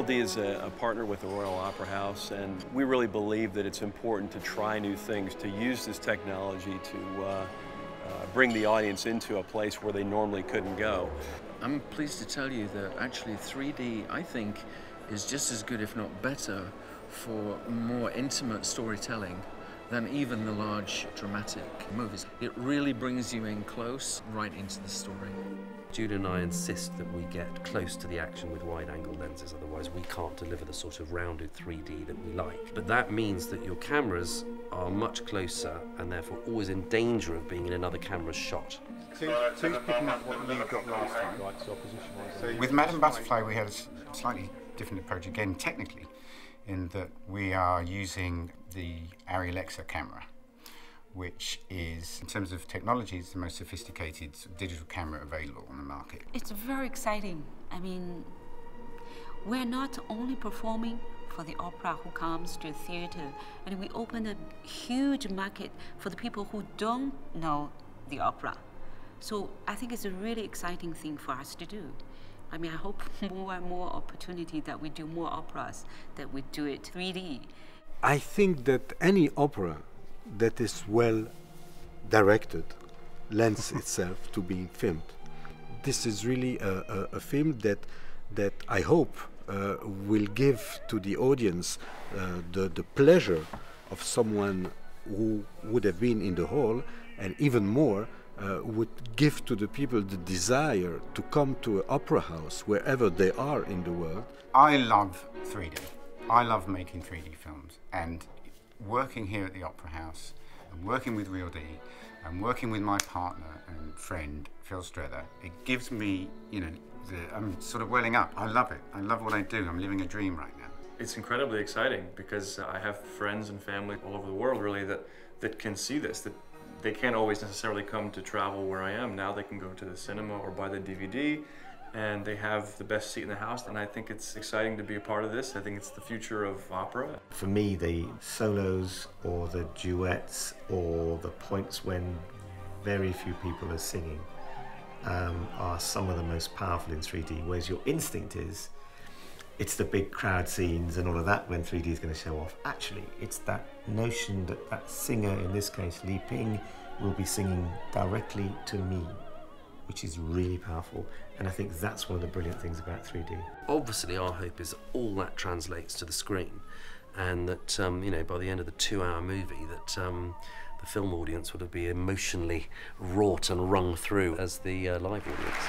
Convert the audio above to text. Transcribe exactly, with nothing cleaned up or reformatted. RealD is a, a partner with the Royal Opera House, and we really believe that it's important to try new things, to use this technology to uh, uh, bring the audience into a place where they normally couldn't go. I'm pleased to tell you that actually three D, I think, is just as good, if not better, for more intimate storytelling than even the large dramatic movies. It really brings you in close, right into the story. Jude and I insist that we get close to the action with wide-angle lenses, otherwise we can't deliver the sort of rounded three D that we like. But that means that your cameras are much closer and therefore always in danger of being in another camera's shot. So, so who's picking up what Lee got last time? Right, so position. With Madam Butterfly we had a slightly different approach, again technically, in that we are using the Arri Alexa camera, which is, in terms of technology, it's the most sophisticated digital camera available on the market. It's very exciting. I mean, we're not only performing for the opera who comes to the theater, and we open a huge market for the people who don't know the opera. So I think it's a really exciting thing for us to do. I mean, I hope more and more opportunity that we do more operas, that we do it three D. I think that any opera that is well directed lends itself to being filmed. This is really a, a, a film that, that I hope uh, will give to the audience uh, the, the pleasure of someone who would have been in the hall, and even more, Uh, would give to the people the desire to come to an opera house wherever they are in the world. I love three D. I love making three D films, and working here at the Opera House and working with RealD and working with my partner and friend Phil Streather, it gives me, you know, the, I'm sort of welling up. I love it. I love what I do. I'm living a dream right now. It's incredibly exciting because I have friends and family all over the world really that, that can see this. That, They can't always necessarily come to travel where I am. Now they can go to the cinema or buy the D V D, and they have the best seat in the house, and I think it's exciting to be a part of this. I think it's the future of opera. For me, the solos or the duets or the points when very few people are singing um, are some of the most powerful in three D, whereas your instinct is it's the big crowd scenes and all of that when three D is going to show off. Actually, it's that notion that that singer, in this case, Li Ping, will be singing directly to me, which is really powerful. And I think that's one of the brilliant things about three D. Obviously, our hope is all that translates to the screen, and that um, you know, by the end of the two-hour movie, that um, the film audience would be emotionally wrought and wrung through as the uh, live audience.